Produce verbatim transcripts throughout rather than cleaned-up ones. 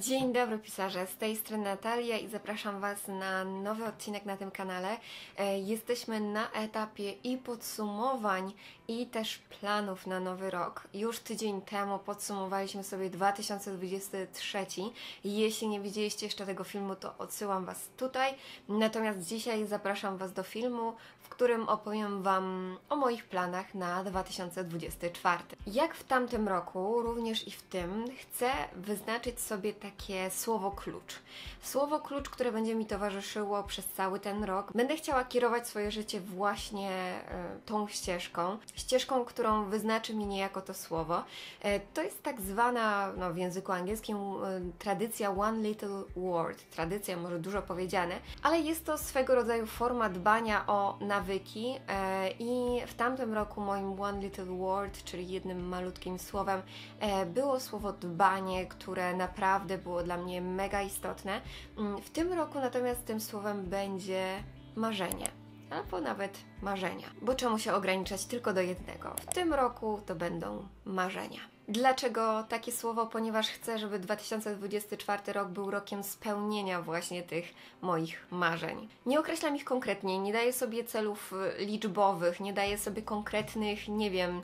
Dzień dobry pisarze, z tej strony Natalia i zapraszam Was na nowy odcinek na tym kanale. Jesteśmy na etapie i podsumowań, i też planów na nowy rok. Już tydzień temu podsumowaliśmy sobie dwa tysiące dwudziesty trzeci. Jeśli nie widzieliście jeszcze tego filmu, to odsyłam Was tutaj. Natomiast dzisiaj zapraszam Was do filmu, w którym opowiem Wam o moich planach na dwa tysiące dwudziesty czwarty. Jak w tamtym roku, również i w tym, chcę wyznaczyć sobie takie słowo klucz. Słowo klucz, które będzie mi towarzyszyło przez cały ten rok. Będę chciała kierować swoje życie właśnie tą ścieżką. Ścieżką, którą wyznaczy mi niejako to słowo. To jest tak zwana, no, w języku angielskim tradycja one little word. Tradycja, może dużo powiedziane, ale jest to swego rodzaju forma dbania o nawyki i w tamtym roku moim one little word, czyli jednym malutkim słowem, było słowo dbanie, które naprawdę było dla mnie mega istotne. W tym roku natomiast tym słowem będzie marzenie. Albo nawet marzenia. Bo czemu się ograniczać tylko do jednego? W tym roku to będą marzenia. Dlaczego takie słowo? Ponieważ chcę, żeby dwa tysiące dwudziesty czwarty rok był rokiem spełnienia właśnie tych moich marzeń. Nie określam ich konkretnie, nie daję sobie celów liczbowych, nie daję sobie konkretnych, nie wiem,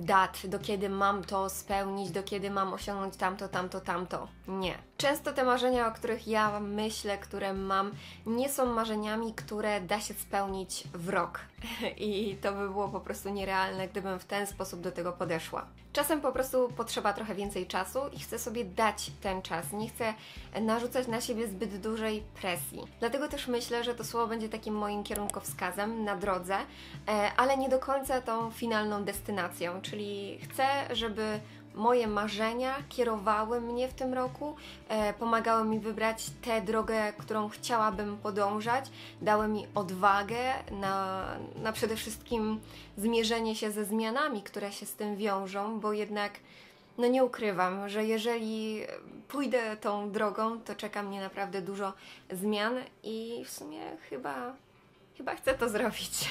dat, do kiedy mam to spełnić, do kiedy mam osiągnąć tamto, tamto, tamto. Nie. Często te marzenia, o których ja myślę, które mam, nie są marzeniami, które da się spełnić w rok. I to by było po prostu nierealne, gdybym w ten sposób do tego podeszła. Czasem po prostu potrzeba trochę więcej czasu i chcę sobie dać ten czas. Nie chcę narzucać na siebie zbyt dużej presji. Dlatego też myślę, że to słowo będzie takim moim kierunkowskazem na drodze, ale nie do końca tą finalną destynacją, czyli chcę, żeby moje marzenia kierowały mnie w tym roku, e, pomagały mi wybrać tę drogę, którą chciałabym podążać, dały mi odwagę na, na przede wszystkim zmierzenie się ze zmianami, które się z tym wiążą, bo jednak no nie ukrywam, że jeżeli pójdę tą drogą, to czeka mnie naprawdę dużo zmian i w sumie chyba... Chyba chcę to zrobić.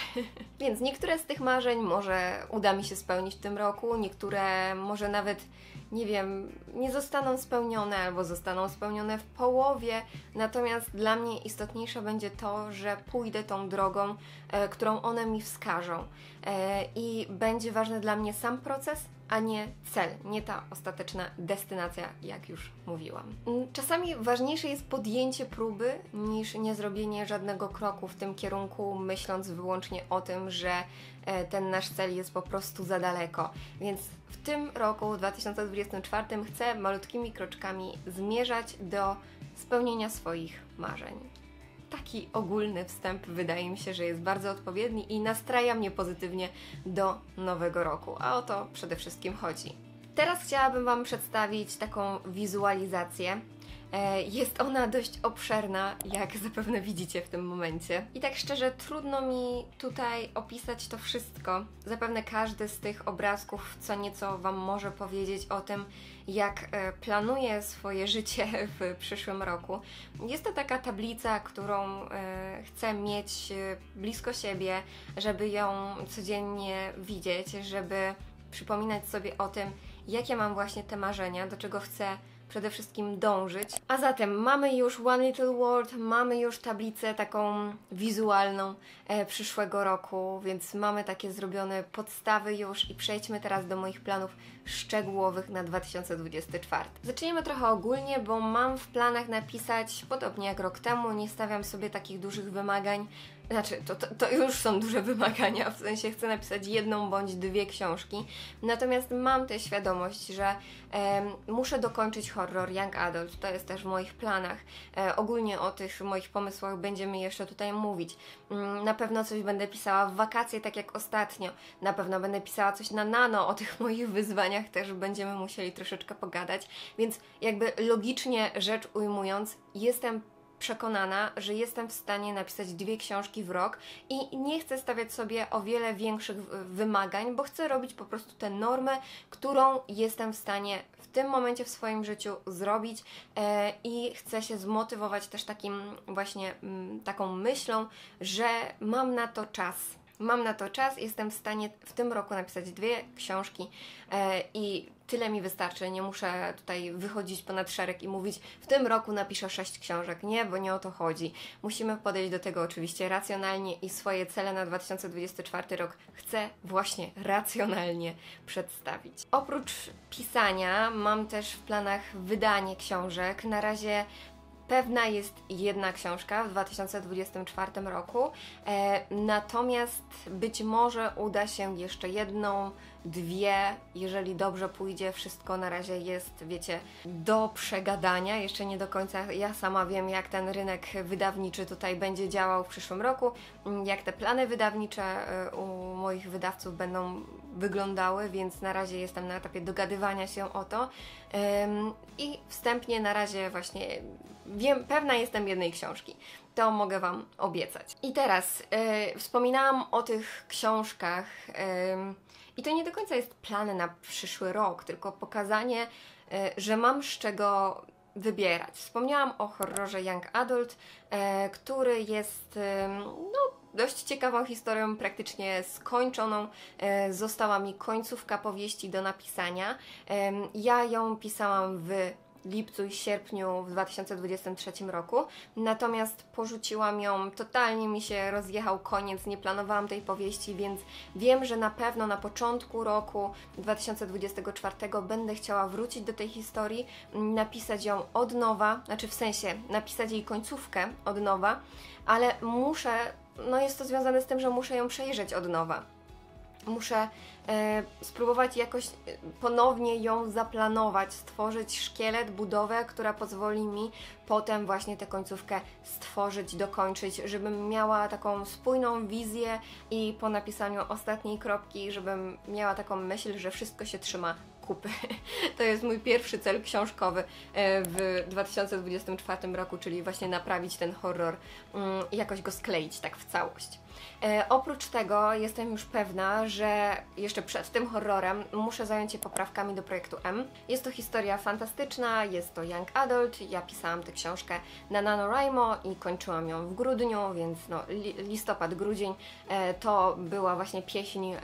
Więc niektóre z tych marzeń może uda mi się spełnić w tym roku, niektóre może nawet, nie wiem, nie zostaną spełnione albo zostaną spełnione w połowie. Natomiast dla mnie istotniejsze będzie to, że pójdę tą drogą, e, którą one mi wskażą. E, I będzie ważny dla mnie sam proces, a nie cel, nie ta ostateczna destynacja, jak już mówiłam. Czasami ważniejsze jest podjęcie próby niż nie zrobienie żadnego kroku w tym kierunku, myśląc wyłącznie o tym, że ten nasz cel jest po prostu za daleko. Więc w tym roku, w dwa tysiące dwudziestym czwartym, chcę malutkimi kroczkami zmierzać do spełnienia swoich marzeń. Taki ogólny wstęp wydaje mi się, że jest bardzo odpowiedni i nastraja mnie pozytywnie do nowego roku, a o to przede wszystkim chodzi. Teraz chciałabym Wam przedstawić taką wizualizację. Jest ona dość obszerna, jak zapewne widzicie w tym momencie. I tak szczerze, trudno mi tutaj opisać to wszystko. Zapewne każdy z tych obrazków co nieco Wam może powiedzieć o tym, jak planuję swoje życie w przyszłym roku. Jest to taka tablica, którą chcę mieć blisko siebie, żeby ją codziennie widzieć, żeby przypominać sobie o tym, jakie mam właśnie te marzenia, do czego chcę przede wszystkim dążyć. A zatem mamy już One Little World, mamy już tablicę taką wizualną e, przyszłego roku, więc mamy takie zrobione podstawy już i przejdźmy teraz do moich planów szczegółowych na dwa tysiące dwudziesty czwarty. Zaczniemy trochę ogólnie, bo mam w planach napisać, podobnie jak rok temu, nie stawiam sobie takich dużych wymagań, znaczy to, to, to już są duże wymagania, w sensie chcę napisać jedną bądź dwie książki, natomiast mam tę świadomość, że e, muszę dokończyć horror Young Adult, to jest też w moich planach. E, ogólnie o tych moich pomysłach będziemy jeszcze tutaj mówić. Na pewno coś będę pisała w wakacje, tak jak ostatnio. Na pewno będę pisała coś na nano, o tych moich wyzwaniach też będziemy musieli troszeczkę pogadać, więc jakby logicznie rzecz ujmując, jestem przekonana, że jestem w stanie napisać dwie książki w rok i nie chcę stawiać sobie o wiele większych wymagań, bo chcę robić po prostu tę normę, którą jestem w stanie w tym momencie w swoim życiu zrobić i chcę się zmotywować też takim właśnie taką myślą, że mam na to czas. Mam na to czas, jestem w stanie w tym roku napisać dwie książki e, i tyle mi wystarczy. Nie muszę tutaj wychodzić ponad szereg i mówić, w tym roku napiszę sześć książek. Nie, bo nie o to chodzi. Musimy podejść do tego oczywiście racjonalnie i swoje cele na dwa tysiące dwudziesty czwarty rok chcę właśnie racjonalnie przedstawić. Oprócz pisania mam też w planach wydanie książek. Na razie pewna jest jedna książka w dwa tysiące dwudziestym czwartym roku, e, natomiast być może uda się jeszcze jedną, dwie, jeżeli dobrze pójdzie. Wszystko na razie jest, wiecie, do przegadania, jeszcze nie do końca ja sama wiem, jak ten rynek wydawniczy tutaj będzie działał w przyszłym roku, jak te plany wydawnicze u moich wydawców będą wyglądały, więc na razie jestem na etapie dogadywania się o to Ym, i wstępnie na razie właśnie wiem, pewna jestem jednej książki. To mogę Wam obiecać. I teraz yy, wspominałam o tych książkach yy, i to nie do końca jest plan na przyszły rok, tylko pokazanie, yy, że mam z czego wybierać. Wspomniałam o horrorze Young Adult, yy, który jest yy, no, dość ciekawą historią, praktycznie skończoną. E, została mi końcówka powieści do napisania. E, ja ją pisałam w lipcu i sierpniu w dwa tysiące dwudziestym trzecim roku, natomiast porzuciłam ją, totalnie mi się rozjechał koniec, nie planowałam tej powieści, więc wiem, że na pewno na początku roku dwa tysiące dwudziestego czwartego będę chciała wrócić do tej historii, napisać ją od nowa, znaczy w sensie napisać jej końcówkę od nowa, ale muszę, no jest to związane z tym, że muszę ją przejrzeć od nowa. Muszę e, spróbować jakoś ponownie ją zaplanować, stworzyć szkielet, budowę, która pozwoli mi potem właśnie tę końcówkę stworzyć, dokończyć, żebym miała taką spójną wizję i po napisaniu ostatniej kropki, żebym miała taką myśl, że wszystko się trzyma kupy. To jest mój pierwszy cel książkowy w dwa tysiące dwudziestym czwartym roku, czyli właśnie naprawić ten horror i jakoś go skleić tak w całość. E, oprócz tego jestem już pewna, że jeszcze przed tym horrorem muszę zająć się poprawkami do projektu M. Jest to historia fantastyczna, jest to Young Adult, ja pisałam tę książkę na NaNoWriMo i kończyłam ją w grudniu, więc no, li, listopad, grudzień e, to była właśnie pieśń e,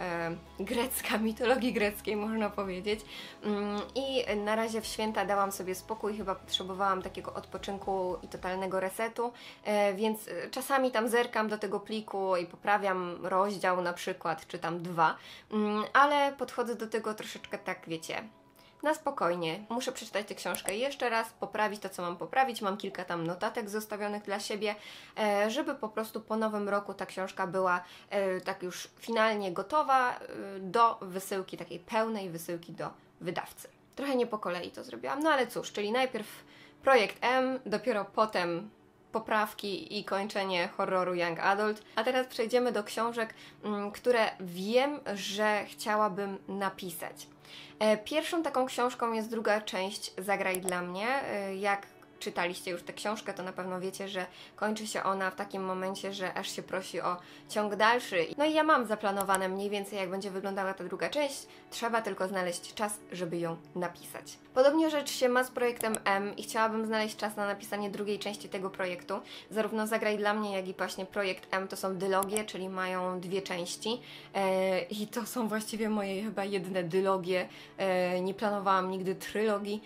grecka, mitologii greckiej można powiedzieć. Ym, I na razie w święta dałam sobie spokój, chyba potrzebowałam takiego odpoczynku i totalnego resetu, e, więc czasami tam zerkam do tego pliku i poprawiam rozdział na przykład, czy tam dwa, ale podchodzę do tego troszeczkę tak, wiecie, na spokojnie. Muszę przeczytać tę książkę jeszcze raz, poprawić to, co mam poprawić. Mam kilka tam notatek zostawionych dla siebie, żeby po prostu po nowym roku ta książka była tak już finalnie gotowa do wysyłki, takiej pełnej wysyłki do wydawcy. Trochę nie po kolei to zrobiłam, no ale cóż, czyli najpierw projekt M, dopiero potem poprawki i kończenie horroru Young Adult. A teraz przejdziemy do książek, które wiem, że chciałabym napisać. Pierwszą taką książką jest druga część Zagraj dla mnie. Jak czytaliście już tę książkę, to na pewno wiecie, że kończy się ona w takim momencie, że aż się prosi o ciąg dalszy. No i ja mam zaplanowane mniej więcej, jak będzie wyglądała ta druga część, trzeba tylko znaleźć czas, żeby ją napisać. Podobnie rzecz się ma z projektem M i chciałabym znaleźć czas na napisanie drugiej części tego projektu. Zarówno Zagraj dla mnie, jak i właśnie projekt M to są dylogie, czyli mają dwie części eee, i to są właściwie moje chyba jedne dylogie. Eee, nie planowałam nigdy trylogii,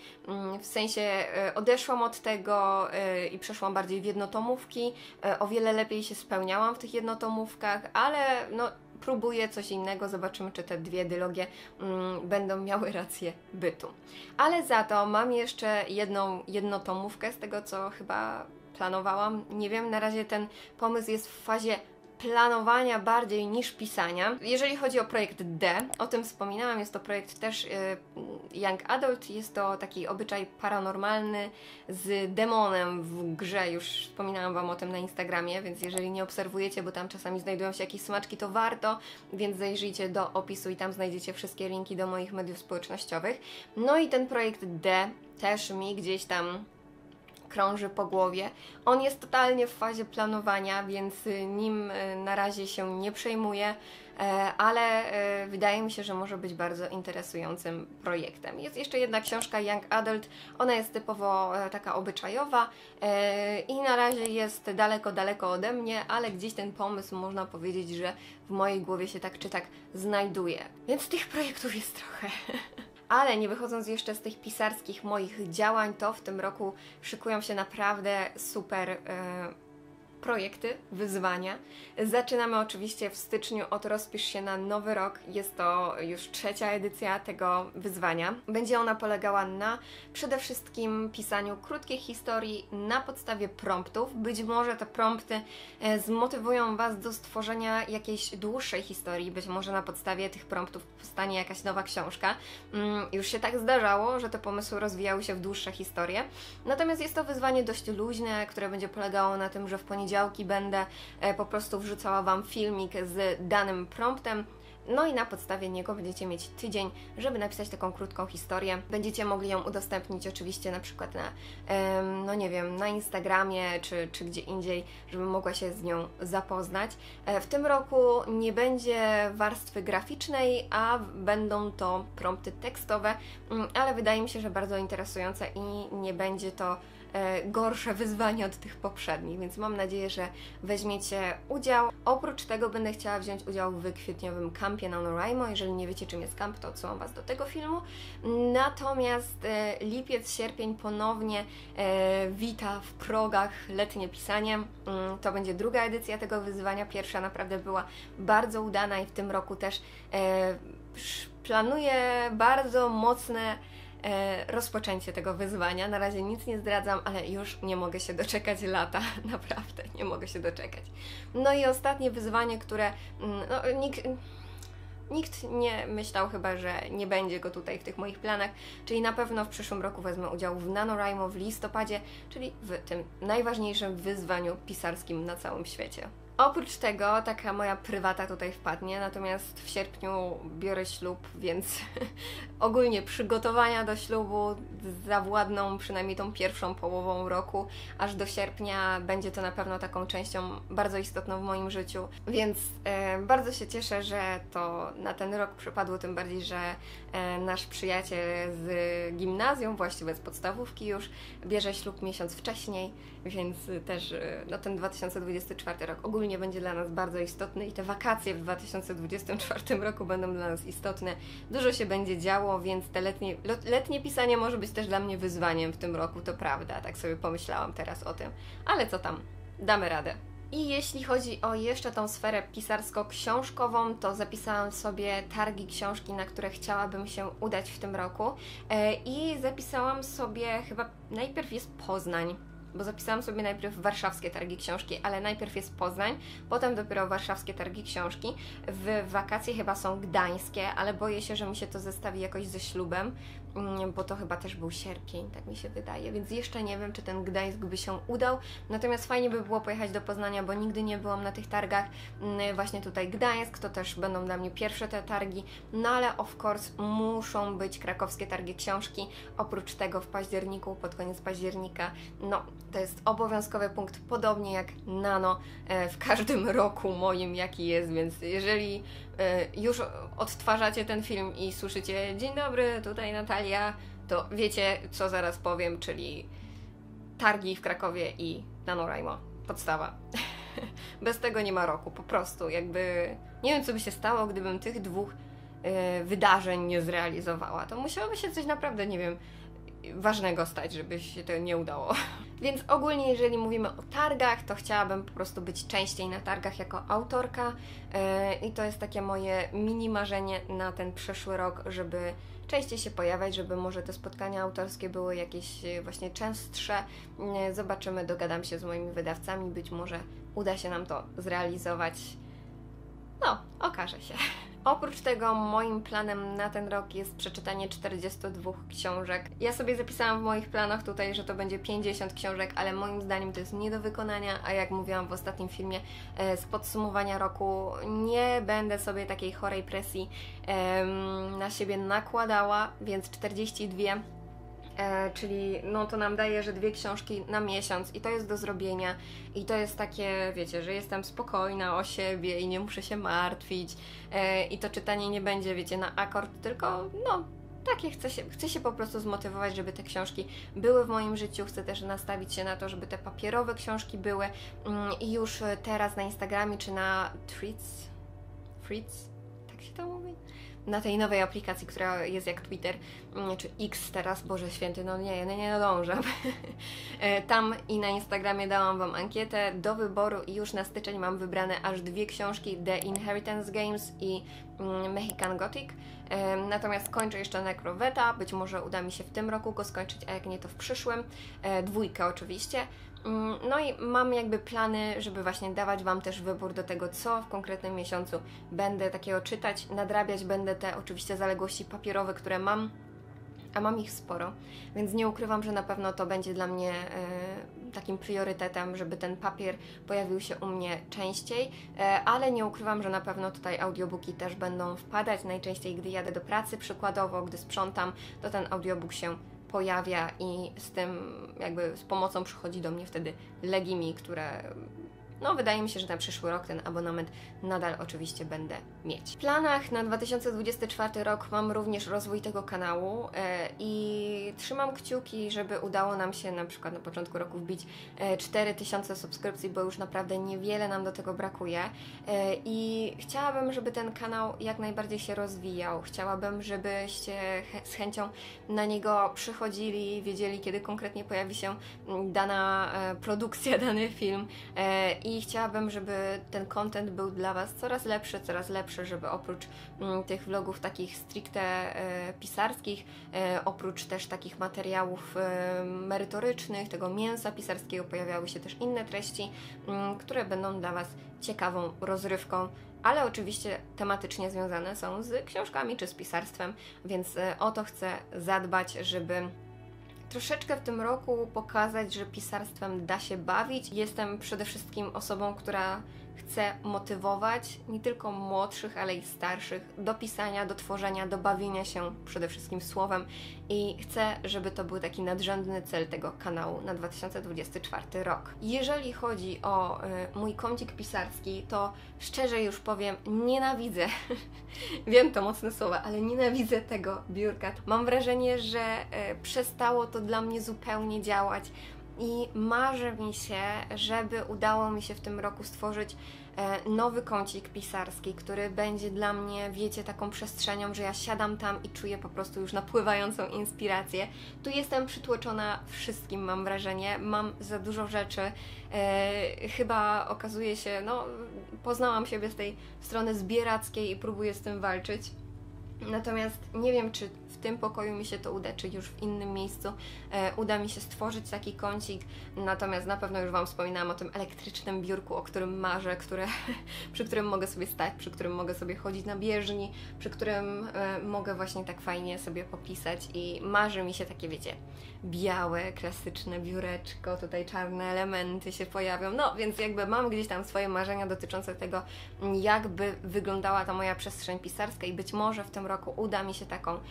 eee, w sensie e, odeszłam od tego y, i przeszłam bardziej w jednotomówki, y, o wiele lepiej się spełniałam w tych jednotomówkach, ale no, próbuję coś innego, zobaczymy, czy te dwie dylogie y, będą miały rację bytu. Ale za to mam jeszcze jedną jednotomówkę z tego, co chyba planowałam. Nie wiem, na razie ten pomysł jest w fazie planowania bardziej niż pisania. Jeżeli chodzi o projekt D, o tym wspominałam, jest to projekt też y, Young Adult, jest to taki obyczaj paranormalny z demonem w grze, już wspominałam Wam o tym na Instagramie, więc jeżeli nie obserwujecie, bo tam czasami znajdują się jakieś smaczki, to warto, więc zajrzyjcie do opisu i tam znajdziecie wszystkie linki do moich mediów społecznościowych. No i ten projekt D też mi gdzieś tam krąży po głowie. On jest totalnie w fazie planowania, więc nim na razie się nie przejmuję, ale wydaje mi się, że może być bardzo interesującym projektem. Jest jeszcze jedna książka, Young Adult, ona jest typowo taka obyczajowa i na razie jest daleko, daleko ode mnie, ale gdzieś ten pomysł, można powiedzieć, że w mojej głowie się tak czy tak znajduje. Więc tych projektów jest trochę. Ale nie wychodząc jeszcze z tych pisarskich moich działań, to w tym roku szykują się naprawdę super e, projekty, wyzwania. Zaczynamy oczywiście w styczniu od Rozpisz się na Nowy Rok. Jest to już trzecia edycja tego wyzwania. Będzie ona polegała na przede wszystkim pisaniu krótkich historii na podstawie promptów. Być może te prompty e, zmotywują Was do stworzenia jakiejś dłuższej historii. Być może na podstawie tych promptów powstanie jakaś nowa książka. Mm, już się tak zdarzało, że te pomysły rozwijały się w dłuższe historie. Natomiast jest to wyzwanie dość luźne, które będzie polegało na tym, że w poniedziałki będę e, po prostu wrzucała Wam filmik z danym promptem, no i na podstawie niego będziecie mieć tydzień, żeby napisać taką krótką historię. Będziecie mogli ją udostępnić oczywiście na przykład na, e, no nie wiem, na Instagramie czy, czy gdzie indziej, żeby mogła się z nią zapoznać. E, w tym roku nie będzie warstwy graficznej, a będą to prompty tekstowe, ale wydaje mi się, że bardzo interesujące i nie będzie to gorsze wyzwania od tych poprzednich, więc mam nadzieję, że weźmiecie udział. Oprócz tego będę chciała wziąć udział w kwietniowym kampie NaNoWriMo. Jeżeli nie wiecie, czym jest kamp, to odsyłam Was do tego filmu. Natomiast e, lipiec, sierpień ponownie e, wita w progach letnie pisanie. To będzie druga edycja tego wyzwania. Pierwsza naprawdę była bardzo udana i w tym roku też e, planuję bardzo mocne rozpoczęcie tego wyzwania. Na razie nic nie zdradzam, ale już nie mogę się doczekać lata. Naprawdę nie mogę się doczekać. No i ostatnie wyzwanie, które no, nikt, nikt nie myślał chyba, że nie będzie go tutaj w tych moich planach, czyli na pewno w przyszłym roku wezmę udział w NaNoWriMo w listopadzie, czyli w tym najważniejszym wyzwaniu pisarskim na całym świecie. Oprócz tego taka moja prywata tutaj wpadnie, natomiast w sierpniu biorę ślub, więc ogólnie przygotowania do ślubu zawładną przynajmniej tą pierwszą połową roku, aż do sierpnia będzie to na pewno taką częścią bardzo istotną w moim życiu, więc e, bardzo się cieszę, że to na ten rok przypadło, tym bardziej, że e, nasz przyjaciel z gimnazjum, właściwie z podstawówki już, bierze ślub miesiąc wcześniej, więc też e, no, ten dwa tysiące dwudziesty czwarty rok ogólnie nie będzie dla nas bardzo istotny i te wakacje w dwa tysiące dwudziestym czwartym roku będą dla nas istotne. Dużo się będzie działo, więc te letnie, letnie pisanie może być też dla mnie wyzwaniem w tym roku, to prawda, tak sobie pomyślałam teraz o tym, ale co tam, damy radę. I jeśli chodzi o jeszcze tą sferę pisarsko-książkową, to zapisałam sobie targi książki, na które chciałabym się udać w tym roku i zapisałam sobie, chyba najpierw jest Poznań, bo zapisałam sobie najpierw warszawskie targi książki, ale najpierw jest Poznań, potem dopiero warszawskie targi książki. W wakacje chyba są gdańskie, ale boję się, że mi się to zestawi jakoś ze ślubem, bo to chyba też był sierpień, tak mi się wydaje, więc jeszcze nie wiem, czy ten Gdańsk by się udał, natomiast fajnie by było pojechać do Poznania, bo nigdy nie byłam na tych targach, właśnie tutaj Gdańsk, to też będą dla mnie pierwsze te targi, no ale of course muszą być krakowskie targi książki, oprócz tego w październiku, pod koniec października, no to jest obowiązkowy punkt, podobnie jak Nano w każdym roku moim, jaki jest, więc jeżeli już odtwarzacie ten film i słyszycie dzień dobry, tutaj Natalia, to wiecie, co zaraz powiem, czyli targi w Krakowie i NaNoWriMo. Podstawa. Bez tego nie ma roku, po prostu. Jakby nie wiem, co by się stało, gdybym tych dwóch wydarzeń nie zrealizowała. To musiałoby się coś naprawdę, nie wiem, ważnego stać, żeby się to nie udało. Więc ogólnie, jeżeli mówimy o targach, to chciałabym po prostu być częściej na targach jako autorka yy, i to jest takie moje mini marzenie na ten przyszły rok, żeby częściej się pojawiać, żeby może te spotkania autorskie były jakieś właśnie częstsze. Yy, zobaczymy, dogadam się z moimi wydawcami, być może uda się nam to zrealizować. No, okaże się. Oprócz tego moim planem na ten rok jest przeczytanie czterdziestu dwóch książek. Ja sobie zapisałam w moich planach tutaj, że to będzie pięćdziesiąt książek, ale moim zdaniem to jest nie do wykonania, a jak mówiłam w ostatnim filmie z podsumowania roku, nie będę sobie takiej chorej presji em, na siebie nakładała, więc czterdzieści dwie E, czyli no to nam daje, że dwie książki na miesiąc i to jest do zrobienia i to jest takie, wiecie, że jestem spokojna o siebie i nie muszę się martwić e, i to czytanie nie będzie, wiecie, na akord, tylko no takie chcę się, chcę się po prostu zmotywować, żeby te książki były w moim życiu, chcę też nastawić się na to, żeby te papierowe książki były i już teraz na Instagramie czy na Threads, Threads, tak się to mówi? Na tej nowej aplikacji, która jest jak Twitter, czy X teraz, Boże Święty, no nie, nie, nie nadążam. Tam i na Instagramie dałam Wam ankietę do wyboru i już na styczeń mam wybrane aż dwie książki, The Inheritance Games i Mexican Gothic. Natomiast kończę jeszcze Necroveta, być może uda mi się w tym roku go skończyć, a jak nie, to w przyszłym. Dwójkę oczywiście. No i mam jakby plany, żeby właśnie dawać Wam też wybór do tego, co w konkretnym miesiącu będę takiego czytać, nadrabiać będę te oczywiście zaległości papierowe, które mam, a mam ich sporo, więc nie ukrywam, że na pewno to będzie dla mnie e, takim priorytetem, żeby ten papier pojawił się u mnie częściej, e, ale nie ukrywam, że na pewno tutaj audiobooki też będą wpadać, najczęściej gdy jadę do pracy przykładowo, gdy sprzątam, to ten audiobook się pojawia i z tym jakby z pomocą przychodzi do mnie wtedy Legimi, które no wydaje mi się, że na przyszły rok ten abonament nadal oczywiście będę mieć. W planach na dwa tysiące dwudziesty czwarty rok mam również rozwój tego kanału i trzymam kciuki, żeby udało nam się na przykład na początku roku wbić cztery tysiące subskrypcji, bo już naprawdę niewiele nam do tego brakuje i chciałabym, żeby ten kanał jak najbardziej się rozwijał. Chciałabym, żebyście z chęcią na niego przychodzili, wiedzieli, kiedy konkretnie pojawi się dana produkcja, dany film. I chciałabym, żeby ten content był dla Was coraz lepszy, coraz lepszy, żeby oprócz m, tych vlogów takich stricte e, pisarskich, e, oprócz też takich materiałów e, merytorycznych, tego mięsa pisarskiego pojawiały się też inne treści, m, które będą dla Was ciekawą rozrywką, ale oczywiście tematycznie związane są z książkami czy z pisarstwem, więc e, o to chcę zadbać, żeby troszeczkę w tym roku pokazać, że pisarstwem da się bawić. Jestem przede wszystkim osobą, która chce motywować nie tylko młodszych, ale i starszych do pisania, do tworzenia, do bawienia się przede wszystkim słowem i chcę, żeby to był taki nadrzędny cel tego kanału na dwa tysiące dwudziesty czwarty rok. Jeżeli chodzi o y, mój kącik pisarski, to szczerze już powiem, nienawidzę, wiem to mocne słowa, ale nienawidzę tego biurka. Mam wrażenie, że y, przestało to dla mnie zupełnie działać. I marzy mi się, żeby udało mi się w tym roku stworzyć nowy kącik pisarski, który będzie dla mnie, wiecie, taką przestrzenią, że ja siadam tam i czuję po prostu już napływającą inspirację. Tu jestem przytłoczona wszystkim, mam wrażenie, mam za dużo rzeczy. E, chyba okazuje się, no poznałam siebie z tej strony zbierackiej i próbuję z tym walczyć. Natomiast nie wiem, czy w tym pokoju mi się to uda, czy już w innym miejscu e, uda mi się stworzyć taki kącik, natomiast na pewno już Wam wspominałam o tym elektrycznym biurku, o którym marzę, które, przy którym mogę sobie stać, przy którym mogę sobie chodzić na bieżni, przy którym e, mogę właśnie tak fajnie sobie popisać i marzy mi się takie, wiecie, białe, klasyczne biureczko, tutaj czarne elementy się pojawią, no więc jakby mam gdzieś tam swoje marzenia dotyczące tego, jakby wyglądała ta moja przestrzeń pisarska i być może w tym roku uda mi się taką, um,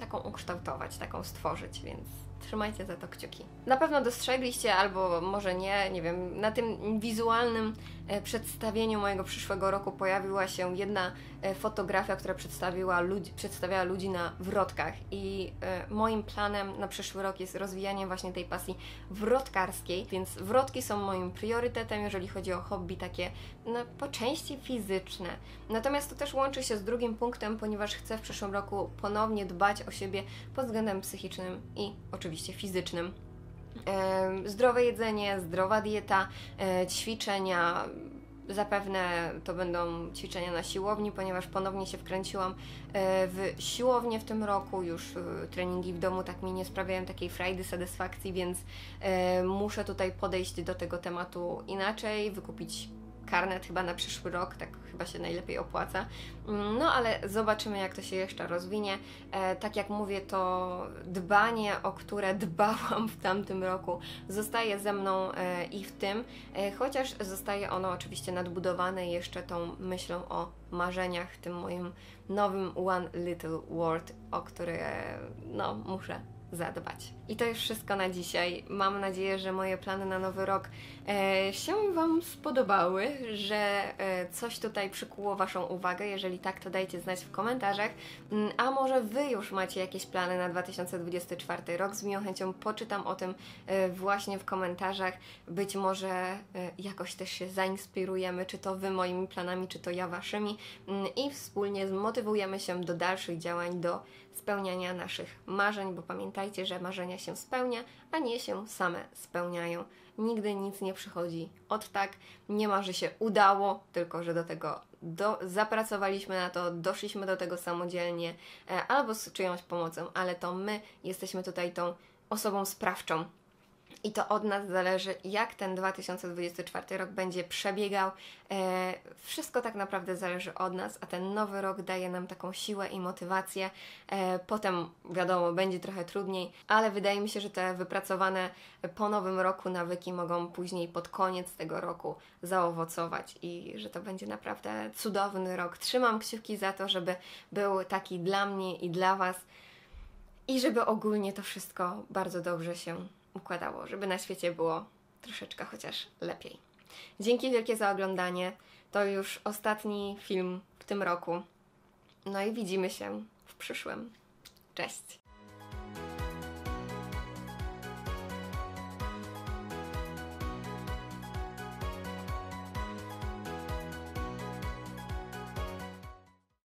taką ukształtować, taką stworzyć, więc trzymajcie za to kciuki. Na pewno dostrzegliście, albo może nie, nie wiem, na tym wizualnym przedstawieniu mojego przyszłego roku pojawiła się jedna fotografia, która przedstawiła ludzi, przedstawiała ludzi na wrotkach i moim planem na przyszły rok jest rozwijanie właśnie tej pasji wrotkarskiej, więc wrotki są moim priorytetem, jeżeli chodzi o hobby takie no, po części fizyczne. Natomiast to też łączy się z drugim punktem, ponieważ chcę w przyszłym roku ponownie dbać o siebie pod względem psychicznym i oczywiście fizycznym. Zdrowe jedzenie, zdrowa dieta, ćwiczenia, zapewne to będą ćwiczenia na siłowni, ponieważ ponownie się wkręciłam w siłownię w tym roku, już treningi w domu tak mi nie sprawiają takiej frajdy, satysfakcji, więc muszę tutaj podejść do tego tematu inaczej, wykupić karnet chyba na przyszły rok, tak chyba się najlepiej opłaca, no ale zobaczymy, jak to się jeszcze rozwinie. E, tak jak mówię, to dbanie, o które dbałam w tamtym roku, zostaje ze mną e, i w tym, e, chociaż zostaje ono oczywiście nadbudowane jeszcze tą myślą o marzeniach, tym moim nowym One Little World, o które no, muszę zadbać. I to już wszystko na dzisiaj. Mam nadzieję, że moje plany na nowy rok e, się Wam spodobały, że e, coś tutaj przykuło Waszą uwagę. Jeżeli tak, to dajcie znać w komentarzach. A może Wy już macie jakieś plany na dwa tysiące dwudziesty czwarty rok? Z miłą chęcią poczytam o tym e, właśnie w komentarzach. Być może e, jakoś też się zainspirujemy, czy to Wy moimi planami, czy to ja Waszymi. I wspólnie zmotywujemy się do dalszych działań, do spełniania naszych marzeń, bo pamiętajcie, że marzenia się spełnia, a nie się same spełniają. Nigdy nic nie przychodzi od tak, nie ma, że się udało, tylko że do tego do, zapracowaliśmy na to, doszliśmy do tego samodzielnie e, albo z czyjąś pomocą, ale to my jesteśmy tutaj tą osobą sprawczą. I to od nas zależy, jak ten dwa tysiące dwudziesty czwarty rok będzie przebiegał. E, wszystko tak naprawdę zależy od nas, a ten nowy rok daje nam taką siłę i motywację. E, potem, wiadomo, będzie trochę trudniej, ale wydaje mi się, że te wypracowane po nowym roku nawyki mogą później pod koniec tego roku zaowocować i że to będzie naprawdę cudowny rok. Trzymam kciuki za to, żeby był taki dla mnie i dla Was i żeby ogólnie to wszystko bardzo dobrze się układało, żeby na świecie było troszeczkę chociaż lepiej. Dzięki wielkie za oglądanie. To już ostatni film w tym roku. No i widzimy się w przyszłym. Cześć!